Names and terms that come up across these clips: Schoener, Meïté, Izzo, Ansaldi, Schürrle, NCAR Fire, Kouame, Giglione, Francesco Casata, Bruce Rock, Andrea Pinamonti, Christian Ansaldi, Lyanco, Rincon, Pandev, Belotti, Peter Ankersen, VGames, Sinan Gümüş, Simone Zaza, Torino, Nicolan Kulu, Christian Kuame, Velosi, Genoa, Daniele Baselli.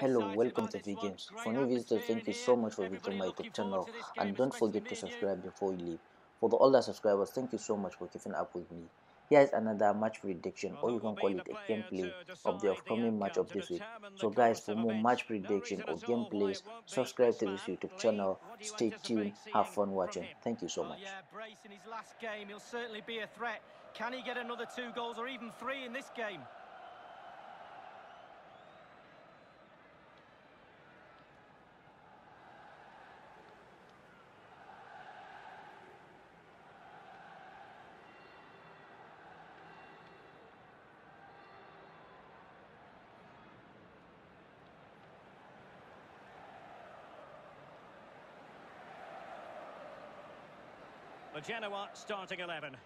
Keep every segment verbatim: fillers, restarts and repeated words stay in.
Hello, welcome to VGames. For new visitors, thank you so much for visiting my YouTube channel, and don't forget to subscribe before you leave. For the older subscribers, thank you so much for keeping up with me. Here is another match prediction, or you can call it a gameplay of the upcoming match of this week. So guys, for more match prediction or gameplays, subscribe to this YouTube channel, stay tuned, have fun watching. Thank you so much. Yeah, brace in his last game, he'll certainly be a threat. Can he get another two goals or even three in this game? Genoa starting eleven,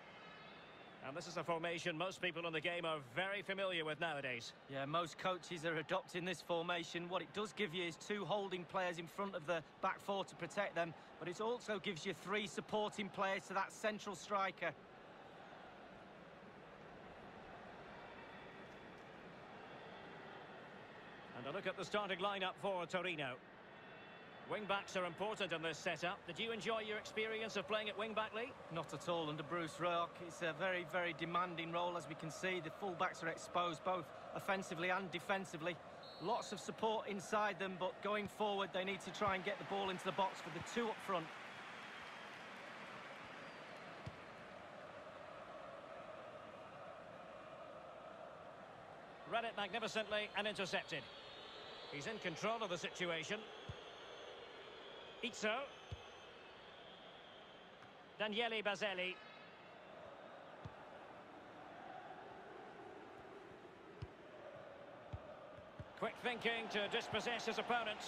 and this is a formation most people in the game are very familiar with nowadays. Yeah, most coaches are adopting this formation. What it does give you is two holding players in front of the back four to protect them, but it also gives you three supporting players to that central striker. And a look at the starting lineup for Torino. Wing-backs are important in this setup. Did you enjoy your experience of playing at wing-back, Lee? Not at all under Bruce Rock. It's a very, very demanding role, as we can see. The full-backs are exposed both offensively and defensively. Lots of support inside them, but going forward, they need to try and get the ball into the box for the two up front. Read it magnificently and intercepted. He's in control of the situation. Izzo, Daniele Baselli, quick thinking to dispossess his opponent.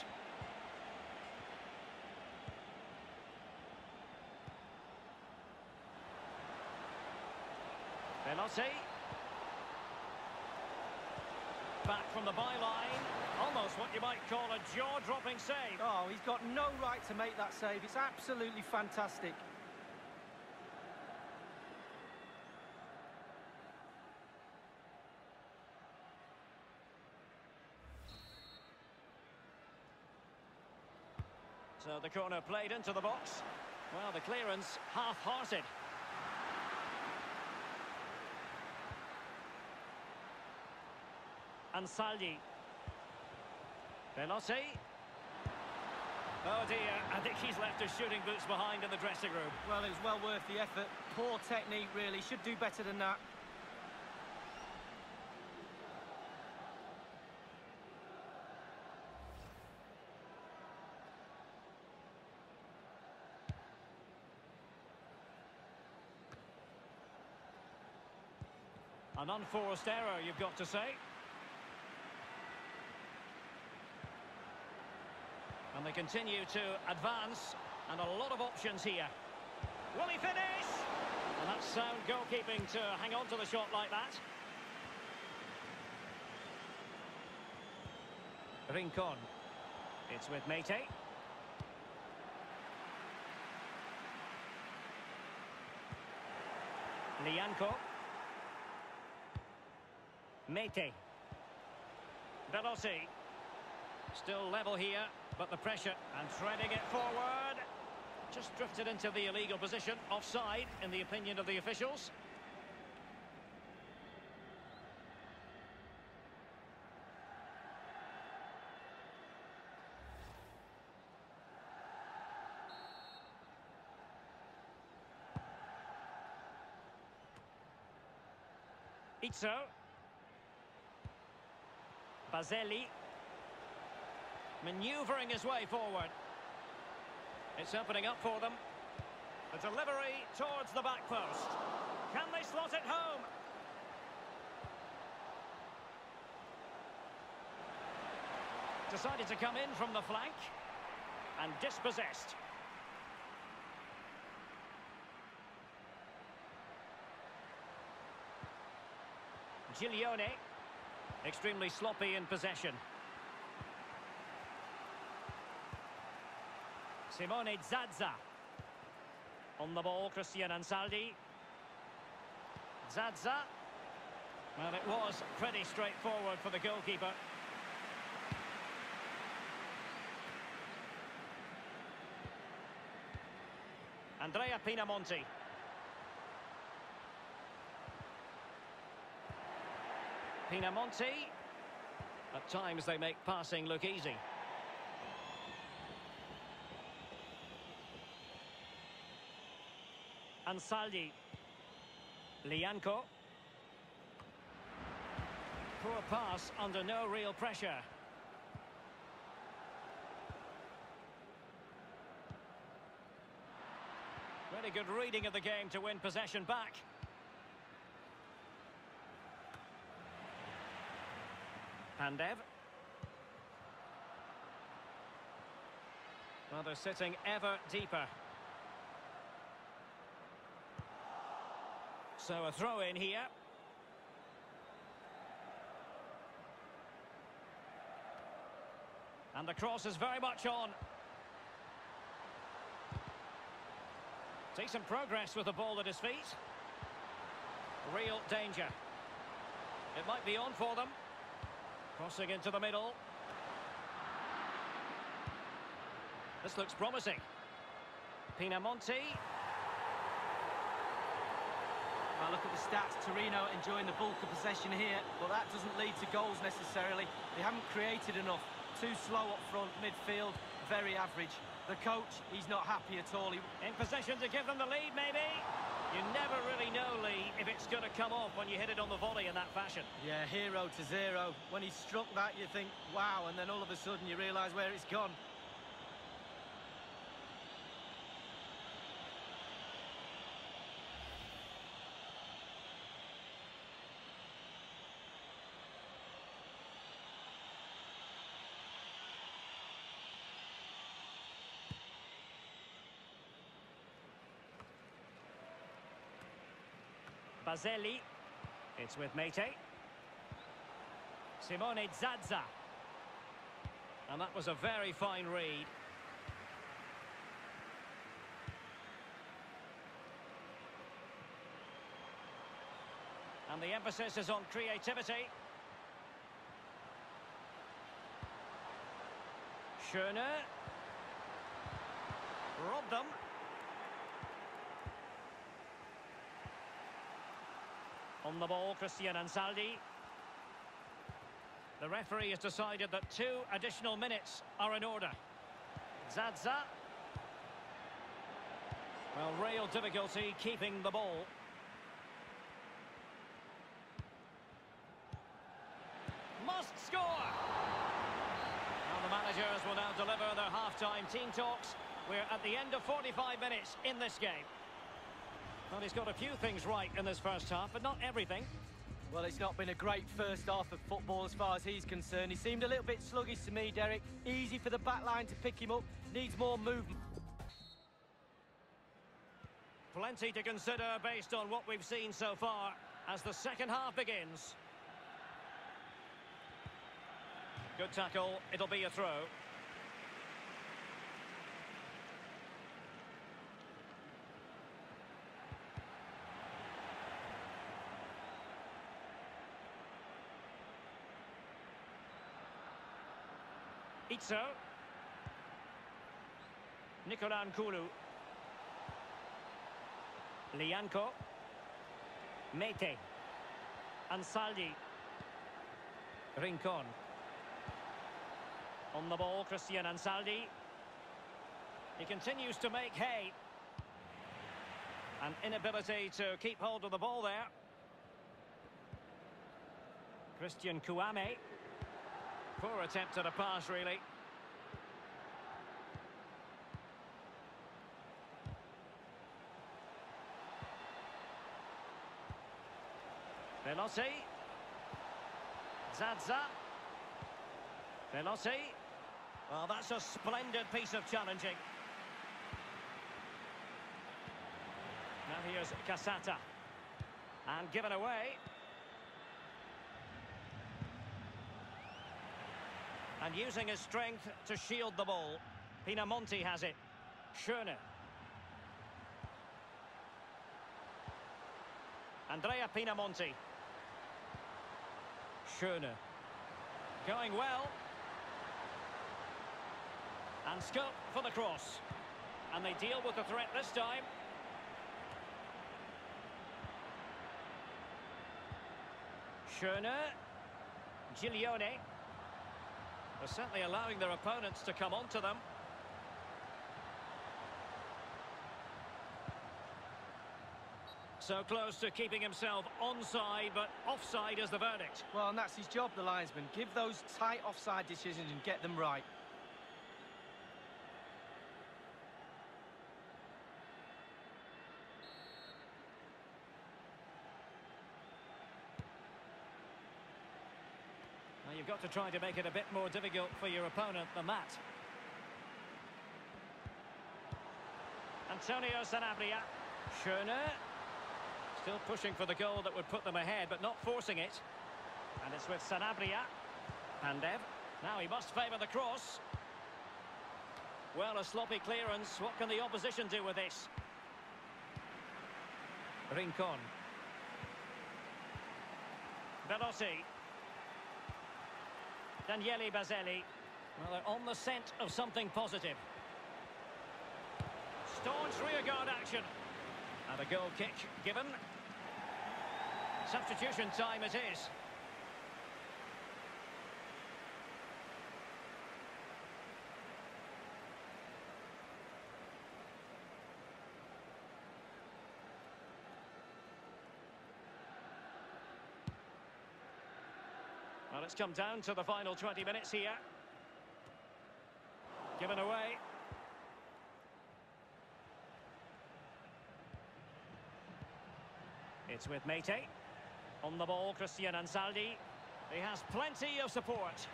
Belotti, back from the byline. Almost what you might call a jaw-dropping save. Oh, he's got no right to make that save. It's absolutely fantastic. So the corner played into the box. Well, the clearance half-hearted. Ansaldi. Velosi. Oh dear, I think he's left his shooting boots behind in the dressing room. Well, it was well worth the effort. Poor technique, really. Should do better than that. An unforced error, you've got to say. And they continue to advance, and a lot of options here. Will he finish? And that's sound goalkeeping to hang on to the shot like that. Rincon. It's with Meïté. Lyanco. Meïté. Velosi. Still level here, but the pressure, and threading it forward. Just drifted into the illegal position, offside, in the opinion of the officials. Izzo. Baselli. Maneuvering his way forward. It's opening up for them. The delivery towards the back post. Can they slot it home? Decided to come in from the flank and dispossessed. Giglione, extremely sloppy in possession. Simone Zaza. On the ball, Christian Ansaldi. Zaza. Well, it was pretty straightforward for the goalkeeper. Andrea Pinamonti. Pinamonti. At times they make passing look easy. Ansaldi. Lyanco. Poor pass under no real pressure. Really good reading of the game to win possession back. Pandev. Well, they're sitting ever deeper. So a throw in here. And the cross is very much on. Decent progress with the ball at his feet. Real danger. It might be on for them. Crossing into the middle. This looks promising. Pinamonti. Now look at the stats. Torino enjoying the bulk of possession here, but that doesn't lead to goals necessarily. They haven't created enough. Too slow up front, midfield, very average. The coach, he's not happy at all. He... In possession to give them the lead, maybe? You never really know, Lee, if it's going to come off when you hit it on the volley in that fashion. Yeah, hero to zero. When he struck that, you think, wow, and then all of a sudden you realise where it's gone. Baselli, it's with Meïté. Simone Zaza, and that was a very fine read. And the emphasis is on creativity. Schoener robbed them. On the ball, Christian Ansaldi. The referee has decided that two additional minutes are in order. Zaza. Well, real difficulty keeping the ball. Must score! Now the managers will now deliver their half-time team talks. We're at the end of forty-five minutes in this game. Well, he's got a few things right in this first half, but not everything. Well, it's not been a great first half of football as far as he's concerned. He seemed a little bit sluggish to me, Derek. Easy for the back line to pick him up. Needs more movement. Plenty to consider based on what we've seen so far as the second half begins. Good tackle. It'll be a throw. Izzo. Nicolan Kulu. Lyanco. Meïté. Ansaldi. Rincon. On the ball, Christian Ansaldi. He continues to make hay. An inability to keep hold of the ball there. Christian Kuame. Poor attempt at a pass, really. Velosi. Zaza. Velosi. Well, that's a splendid piece of challenging. Now here's Casata. And given away. And using his strength to shield the ball. Pinamonti has it. Schoener. Andrea Pinamonti. Schoener. Going well. And scope for the cross. And they deal with the threat this time. Schoener, Giglione. They're certainly allowing their opponents to come onto them. So close to keeping himself onside, but offside is the verdict. Well, and that's his job, the linesman. Give those tight offside decisions and get them right. Now you've got to try to make it a bit more difficult for your opponent than that. Antonio Sanabria. Schoener. Still pushing for the goal that would put them ahead, but not forcing it. And it's with Sanabria. Pandev. Now he must favour the cross. Well, a sloppy clearance. What can the opposition do with this? Rincon. Velosi. Daniele Baselli. Well, they're on the scent of something positive. Staunch rearguard action. And a goal kick given. Substitution time it is. Well, it's come down to the final twenty minutes here. Given away. It's with Meïté. On the ball, Christian Ansaldi. He has plenty of support.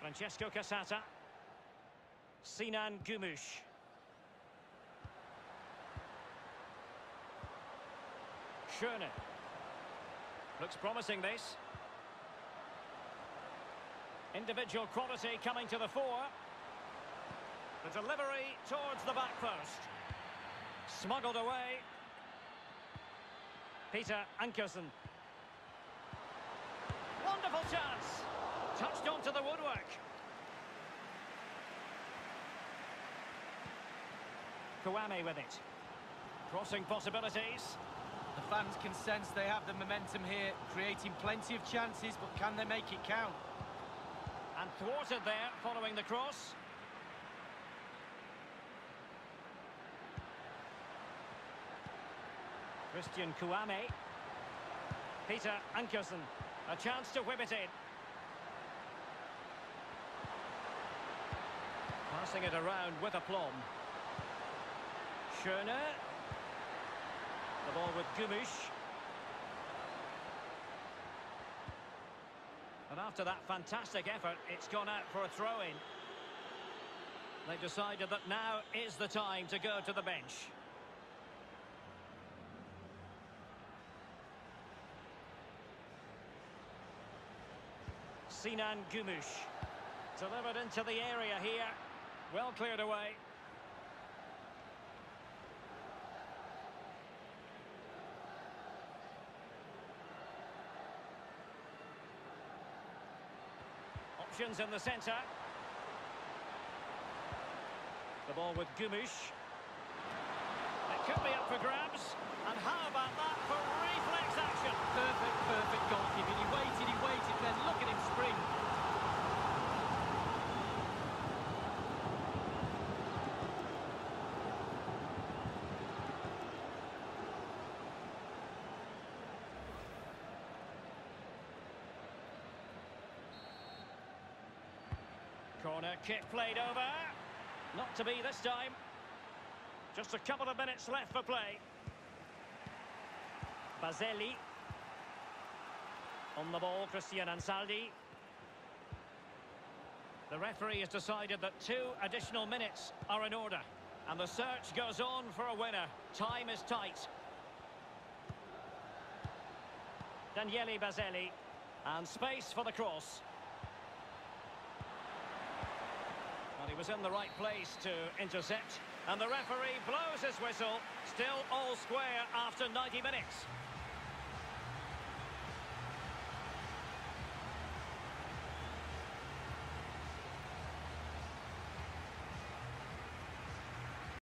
Francesco Casata. Sinan Gümüş. Schürrle. Looks promising, this. Individual quality coming to the fore. The delivery towards the back post. Smuggled away. Peter Ankersen. Wonderful chance. Touched onto the woodwork. Kouame with it. Crossing possibilities. The fans can sense they have the momentum here, creating plenty of chances, but can they make it count? And thwarted there following the cross. Christian Kuame. Peter Ankersen. A chance to whip it in. Passing it around with aplomb. Schoener. The ball with Gümüş. And after that fantastic effort, it's gone out for a throw-in. They've decided that now is the time to go to the bench. Sinan Gümüş, delivered into the area here, well cleared away. Options in the centre. The ball with Gümüş. It could be up for grabs, and how about that for reflex action? Perfect, perfect goalkeeping. He waited, he waited, then look at him spring. Corner kick played over. Not to be this time. Just a couple of minutes left for play. Baselli. On the ball, Christian Ansaldi. The referee has decided that two additional minutes are in order. And the search goes on for a winner. Time is tight. Daniele Baselli. And space for the cross. And he was in the right place to intercept. And the referee blows his whistle. Still all square after ninety minutes.